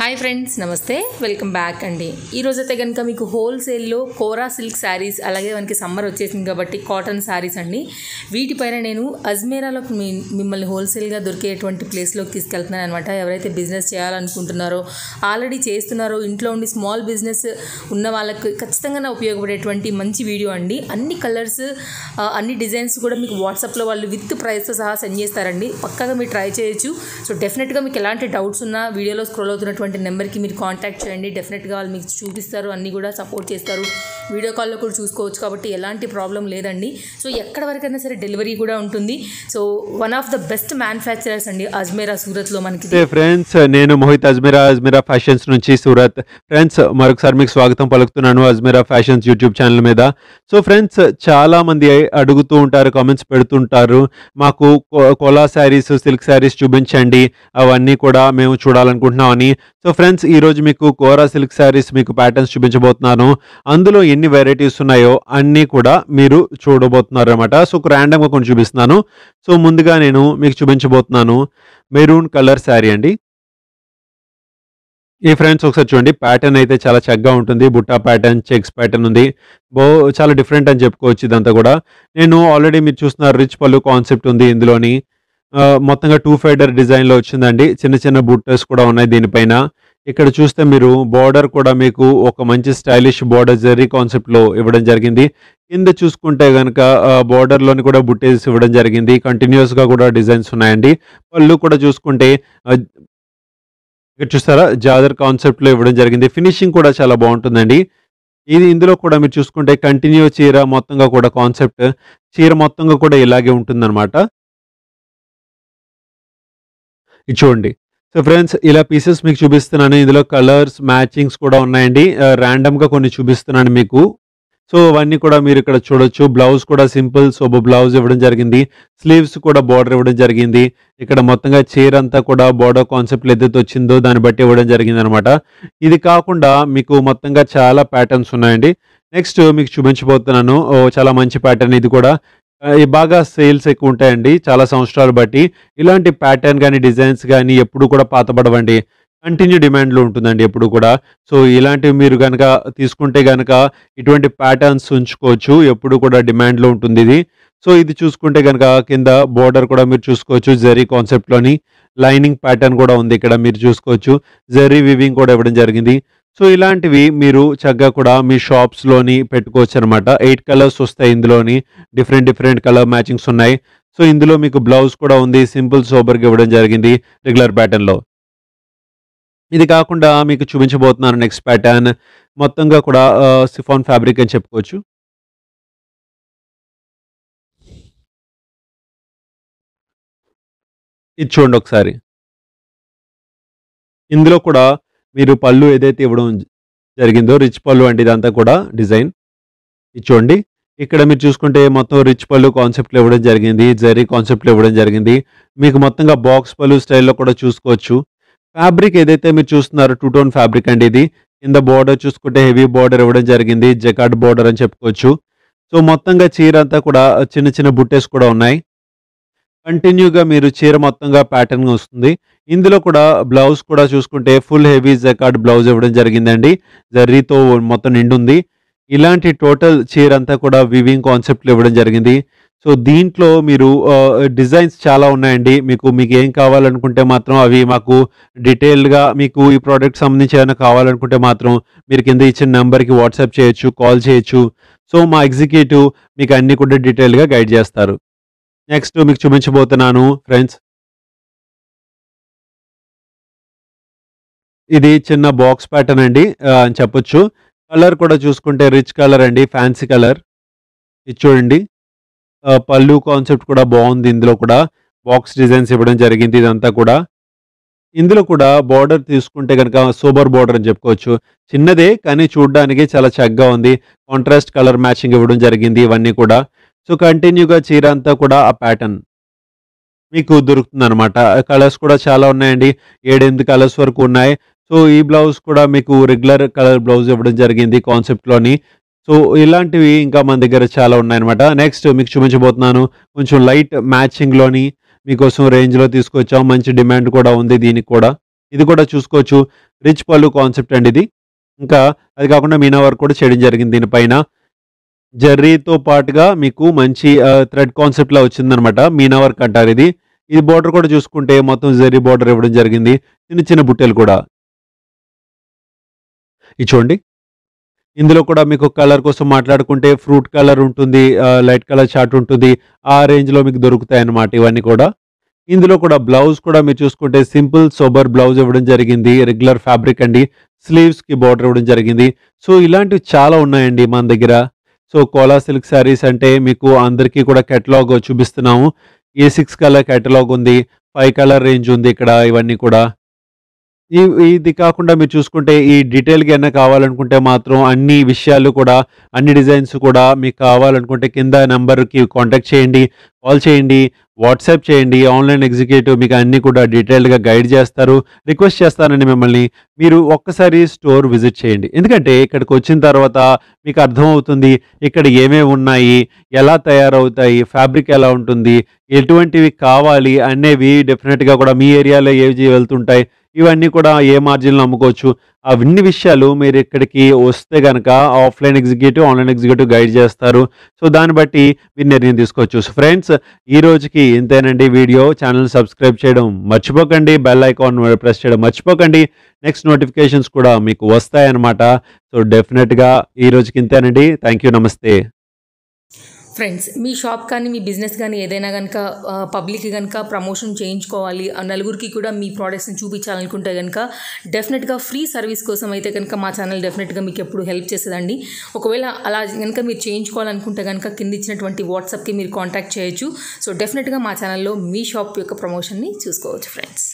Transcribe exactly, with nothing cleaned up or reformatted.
High friends नमस्ते welcome back अंडी ई रोजैते गनुक मीकु होल सेल लो कोरा सिल्क सारीस अलागे मनकी समर वच्चेसिंदी कबट्टी काटन सारीस अंडी वीटिपैन नेनु अज्मेरा लो मिम्मल्नी होल सेल गा दोरिकेटुवंटि प्लेस लोकी तीसुकेल्तुन्नानु अन्नमाट। एवरैते बिजिनेस चेयालनुकुंटुन्नारो आल्रेडी चेस्तुन्नारो इंट्लो उंडी स्मॉल बिजिनेस उन्न वाळ्ळकु खच्चितंगा उपयोगपडेटुवंटि मंची वीडियो अंडी। अन्नी कलर्स अन्नी डिजाइन्स कूडा मीकु WhatsApp लो वाळ्ळु वित् प्राइस तो सहा सेंड चेस्तारंडी। पक्कागा मीरु ट्राई चेयोच्चु। सो डेफिनेट गा मीकु एलांटि डौट्स उन्ना वीडियोलो स्क्रॉल अवुतुन्न नंबर की मेरे कांटाक्ट चेयंडी। डेफिनेट गा वाळ्ळु मीकु चूपिस्तारु अन्नी कूडा सपोर्ट चेस्तारु। वीडियो कॉल लो कूडा चूसुकोवच्चु काबट्टी एलांटि प्रॉब्लम लेदंडी। सो एक्कड वरकैना सरे डेलीवरी कूडा उंटुंदी। So one of the best manufacturers अंडी अज्मेरा सूरत लो मनकी। फ्रेंड्स नेनु मोहित अज्मेरा अज्मेरा फैशन्स नुंची सूरत। फ्रेंड्स मरोकसारि मीकु स्वागतं पलुकुतुन्नानु अज्मेरा फैशन्स यूट्यूब चैनल मीद। सो फ्रेंड्स चाला मंदी अडुगुतू उंटारु कामेंट्स पेडुतुंटारु माकु कोला सारीस सिल्क सारीस चूपिंचंडी अवन्नी कूडा मेमु चूडालनुकुंटुन्नामनि। सो फ्रेंड्स ई रोजु मीकु कोरा सिल्क सारीस मीकु पैटर्न्स चूपिंचबोतुन्नानु। अंदुलो ఎన్ని వెరైటీస్ ఉన్నాయో అన్ని కూడా మీరు చూడబోతున్నారు అన్నమాట। సో రాండమ్ గా కొంచెం చూపిస్తున్నాను। సో ముందుగా నేను మీకు చూపించబోతున్నాను మెరూన్ కలర్ సారీ అండి। ఈ ఫ్రెండ్స్ ఒకసారి చూడండి, ప్యాటర్న్ అయితే చాలా చక్కగా ఉంటుంది। బుట్టా ప్యాటర్న్, చెక్స్ ప్యాటర్న్ ఉంది, బో చాలా డిఫరెంట్ అని చెప్పుకోవచ్చు। ఇదంతా కూడా నేను ఆల్రెడీ మీరు చూస్తున్నారు రిచ్ పళ్ళు కాన్సెప్ట్ ఉంది ఇందులోని। మొత్తంగా టూ ఫైడర్ డిజైన్ లో వచ్చిందండి। చిన్న చిన్న బుట్టస్ కూడా ఉన్నాయి దీనిపైన। ఇక్కడ చూస్తే మీరు బోర్డర్ కూడా మీకు ఒక మంచి స్టైలిష్ బోర్డర్ జరీ కాన్సెప్ట్ లో ఇవ్వడం జరిగింది। కింద చూసుకుంటే గనక బోర్డర్ లోని కూడా బుట్టేస్ ఇవ్వడం జరిగింది। కంటిన్యూస్ గా కూడా డిజైన్స్ ఉన్నాయండి। పళ్ళు కూడా చూసుకుంటే ఇక్కడ చూస్తారా జాదర్ కాన్సెప్ట్ లో ఇవ్వడం జరిగింది। ఫినిషింగ్ కూడా చాలా బాగుంటుందండి। ఇది ఇందులో కూడా మీరు చూసుకుంటే కంటిన్యూ చీర మొత్తంగా కూడా కాన్సెప్ట్ చీర మొత్తంగా కూడా ఇలాగే ఉంటుందన్నమాట। ఇది చూడండి। సో ఫ్రెండ్స్ ఇలా పీసెస్ మీకు చూపిస్తున్నాను। ఇందులో కలర్స్ మ్యాచింగ్స్ కూడా ఉన్నాయండి। ర్యాండమ్గా కొన్ని చూపిస్తున్నాను మీకు। సో అవన్నీ కూడా మీరు ఇక్కడ చూడొచ్చు। బ్లౌజ్ కూడా సింపుల్ సోబో బ్లౌజ్ ఇవ్వడం జరిగింది। స్లీవ్స్ కూడా బార్డర్ ఇవ్వడం జరిగింది। ఇక్కడ మొత్తంగా చీర అంతా కూడా బార్డర్ కాన్సెప్ట్ ఏదైతే వచ్చిందో దాన్ని బట్టి ఇవ్వడం జరిగింది అనమాట। ఇది కాకుండా మీకు మొత్తంగా చాలా ప్యాటర్న్స్ ఉన్నాయండి। నెక్స్ట్ మీకు చూపించబోతున్నాను చాలా మంచి ప్యాటర్న్ ఇది కూడా। ఈ బాగా సేల్స్ ఎక్కువ ఉంటాయండి చాలా సంవత్సరాలు బట్టి। ఇలాంటి ప్యాటర్న్ కానీ డిజైన్స్ కానీ ఎప్పుడు కూడా పాతబడవండి, కంటిన్యూ డిమాండ్లో ఉంటుందండి ఎప్పుడు కూడా। సో ఇలాంటివి మీరు కనుక తీసుకుంటే కనుక ఇటువంటి ప్యాటర్న్స్ ఉంచుకోవచ్చు, ఎప్పుడు కూడా డిమాండ్లో ఉంటుంది ఇది। సో ఇది చూసుకుంటే కనుక కింద బోర్డర్ కూడా మీరు చూసుకోవచ్చు జరీ కాన్సెప్ట్లోని। లైనింగ్ ప్యాటర్న్ కూడా ఉంది ఇక్కడ మీరు చూసుకోవచ్చు। జరీ వివింగ్ కూడా ఇవ్వడం జరిగింది। సో ఇలాంటివి మీరు చక్కగా కూడా మీ షాప్స్లోని పెట్టుకోవచ్చు అనమాట। ఎయిట్ కలర్స్ వస్తాయి ఇందులోని, డిఫరెంట్ డిఫరెంట్ కలర్ మ్యాచింగ్స్ ఉన్నాయి। సో ఇందులో మీకు బ్లౌజ్ కూడా ఉంది సింపుల్ సోబర్గా ఇవ్వడం జరిగింది రెగ్యులర్ ప్యాటర్న్లో। ఇది కాకుండా మీకు చూపించబోతున్నాను నెక్స్ట్ ప్యాటర్న్ మొత్తంగా కూడా సిఫాన్ ఫ్యాబ్రిక్ అని చెప్పుకోవచ్చు। ఇది చూడండి ఒకసారి, ఇందులో కూడా మీరు పళ్ళు ఏదైతే ఇవ్వడం జరిగిందో రిచ్ పళ్ళు అంటే ఇదంతా కూడా డిజైన్ ఇచ్చోండి। ఇక్కడ మీరు చూసుకుంటే మొత్తం రిచ్ పళ్ళు కాన్సెప్ట్లో ఇవ్వడం జరిగింది, జరీ కాన్సెప్ట్లో ఇవ్వడం జరిగింది। మీకు మొత్తంగా బాక్స్ పళ్ళు స్టైల్లో కూడా చూసుకోవచ్చు। ఫ్యాబ్రిక్ ఏదైతే మీరు చూస్తున్నారు టూ టోన్ ఫ్యాబ్రిక్ అండి ఇది। కింద బార్డర్ చూసుకుంటే హెవీ బార్డర్ ఇవ్వడం జరిగింది, జకార్డ్ బార్డర్ అని చెప్పుకోవచ్చు। సో మొత్తంగా చీర అంతా కూడా చిన్న చిన్న బుట్టెస్ కూడా ఉన్నాయి। కంటిన్యూగా మీరు చీర మొత్తంగా ప్యాటర్న్ వస్తుంది। ఇందులో కూడా బ్లౌజ్ కూడా చూసుకుంటే ఫుల్ హెవీ జకార్డ్ బ్లౌజ్ ఇవ్వడం జరిగిందండి, జర్రీతో మొత్తం నిండుంది। ఇలాంటి టోటల్ చీర అంతా కూడా వివింగ్ కాన్సెప్ట్లో ఇవ్వడం జరిగింది। సో దీంట్లో మీరు డిజైన్స్ చాలా ఉన్నాయండి మీకు। మీకు ఏం కావాలనుకుంటే మాత్రం అవి మాకు డీటెయిల్డ్గా మీకు ఈ ప్రోడక్ట్ సంబంధించి ఏమైనా కావాలనుకుంటే మాత్రం మీరు కింద ఇచ్చిన నెంబర్కి వాట్సాప్ చేయొచ్చు, కాల్ చేయొచ్చు। సో మా ఎగ్జిక్యూటివ్ మీకు అన్నీ కూడా డీటెయిల్గా గైడ్ చేస్తారు। నెక్స్ట్ మీకు చూపించబోతున్నాను ఫ్రెండ్స్ ఇది చిన్న బాక్స్ ప్యాటర్న్ అండి అని చెప్పొచ్చు। కలర్ కూడా చూసుకుంటే రిచ్ కలర్ అండి, ఫ్యాన్సీ కలర్ ఇది చూడండి। పళ్ళు కాన్సెప్ట్ కూడా బాగుంది, ఇందులో కూడా బాక్స్ డిజైన్స్ ఇవ్వడం జరిగింది ఇదంతా కూడా। ఇందులో కూడా బార్డర్ తీసుకుంటే కనుక సూపర్ బార్డర్ అని చెప్పుకోవచ్చు। చిన్నదే కానీ చూడడానికి చాలా చక్కగా ఉంది। కాంట్రాస్ట్ కలర్ మ్యాచింగ్ ఇవ్వడం జరిగింది ఇవన్నీ కూడా। సో కంటిన్యూగా చీర అంతా కూడా ఆ ప్యాటర్న్ మీకు దొరుకుతుంది అనమాట। కలర్స్ కూడా చాలా ఉన్నాయండి, ఏడెనిమిది కలర్స్ వరకు ఉన్నాయి। సో ఈ బ్లౌజ్ కూడా మీకు రెగ్యులర్ కలర్ బ్లౌజ్ ఇవ్వడం జరిగింది కాన్సెప్ట్లోని। సో ఇలాంటివి ఇంకా మన దగ్గర చాలా ఉన్నాయన్నమాట। నెక్స్ట్ మీకు చూపించబోతున్నాను కొంచెం లైట్ మ్యాచింగ్లోని మీకోసం రేంజ్లో తీసుకొచ్చాం, మంచి డిమాండ్ కూడా ఉంది దీనికి కూడా। ఇది కూడా చూసుకోవచ్చు రిచ్ పళ్ళు కాన్సెప్ట్ అండి ఇది. ఇంకా అది కాకుండా మీనా వర్క్ కూడా చేయడం జరిగింది దీనిపైన. జర్రీ తో పాటుగా మీకు మంచి థ్రెడ్ కాన్సెప్ట్ లా వచ్చిందనమాట, మీనా వర్క్ అంటారు ఇది. ఇది బోర్డర్ కూడా చూసుకుంటే మొత్తం జర్రీ బోర్డర్ ఇవ్వడం జరిగింది, చిన్న చిన్న బుట్టెలు కూడా ఇది చూడండి. ఇందులో కూడా మీకు కలర్ కోసం మాట్లాడుకుంటే ఫ్రూట్ కలర్ ఉంటుంది, లైట్ కలర్ చార్ట్ ఉంటుంది, ఆ రేంజ్లో మీకు దొరుకుతాయి అన్నమాట ఇవన్నీ కూడా. ఇందులో కూడా బ్లౌజ్ కూడా మీరు చూసుకుంటే సింపుల్ సోబర్ బ్లౌజ్ ఇవ్వడం జరిగింది, రెగ్యులర్ ఫ్యాబ్రిక్ అండి. స్లీవ్స్కి బార్డర్ ఇవ్వడం జరిగింది. సో ఇలాంటివి చాలా ఉన్నాయండి మన దగ్గర. సో కోలా సిల్క్ శారీస్ అంటే మీకు అందరికీ కూడా కేటలాగ్ చూపిస్తున్నాము. ఏ సిక్స్ కలర్ కేటలాగ్ ఉంది, ఫైవ్ కలర్ రేంజ్ ఉంది ఇక్కడ ఇవన్నీ కూడా. ఈ ఇది కాకుండా మీరు చూసుకుంటే ఈ డీటెయిల్గా ఏమైనా కావాలనుకుంటే మాత్రం అన్ని విషయాలు కూడా అన్ని డిజైన్స్ కూడా మీకు కావాలనుకుంటే కింద నెంబర్కి కాంటాక్ట్ చేయండి, కాల్ చేయండి, వాట్సాప్ చేయండి. ఆన్లైన్ ఎగ్జిక్యూటివ్ మీకు అన్నీ కూడా డీటెయిల్గా గైడ్ చేస్తారు. రిక్వెస్ట్ చేస్తానండి మిమ్మల్ని, మీరు ఒక్కసారి స్టోర్ విజిట్ చేయండి. ఎందుకంటే ఇక్కడికి వచ్చిన తర్వాత మీకు అర్థమవుతుంది ఇక్కడ ఏమేమి ఉన్నాయి, ఎలా తయారవుతాయి, ఫ్యాబ్రిక్ ఎలా ఉంటుంది, ఎటువంటివి కావాలి అనేవి డెఫినెట్గా కూడా మీ ఏరియాలో ఏవి వెళ్తుంటాయి, ఇవన్నీ కూడా ఏ మార్జిన్లో అమ్ముకోవచ్చు, అవన్నీ విషయాలు మీరు ఇక్కడికి వస్తే కనుక offline executive online executive guide చేస్తారు. సో దాన్ని బట్టి మీరు నిర్ణయం తీసుకోవచ్చు. సో ఫ్రెండ్స్ ఈ రోజుకి ఇంతేనండి వీడియో. ఛానల్ సబ్స్క్రైబ్ చేయడం మర్చిపోకండి, బెల్ ఐకాన్ ప్రెస్ చేయడం మర్చిపోకండి, నెక్స్ట్ నోటిఫికేషన్స్ కూడా మీకు వస్తాయన్నమాట. సో డెఫినెట్గా ఈ రోజుకి ఇంతేనండి. థ్యాంక్ యూ, నమస్తే. ఫ్రెండ్స్ మీ షాప్ కానీ మీ బిజినెస్ కానీ ఏదైనా కనుక పబ్లిక్కి కనుక ప్రమోషన్ చేయించుకోవాలి, నలుగురికి కూడా మీ ప్రోడక్ట్స్ని చూపించాలనుకుంటే కనుక డెఫినెట్గా ఫ్రీ సర్వీస్ కోసం అయితే కనుక మా ఛానల్ డెఫినెట్గా మీకు ఎప్పుడు హెల్ప్ చేసేదండి. ఒకవేళ అలా కనుక మీరు చేయించుకోవాలనుకుంటే కనుక కింద ఇచ్చినటువంటి వాట్సాప్కి మీరు కాంటాక్ట్ చేయొచ్చు. సో డెఫినెట్గా మా ఛానల్లో మీ షాప్ యొక్క ప్రమోషన్ని చూసుకోవచ్చు ఫ్రెండ్స్.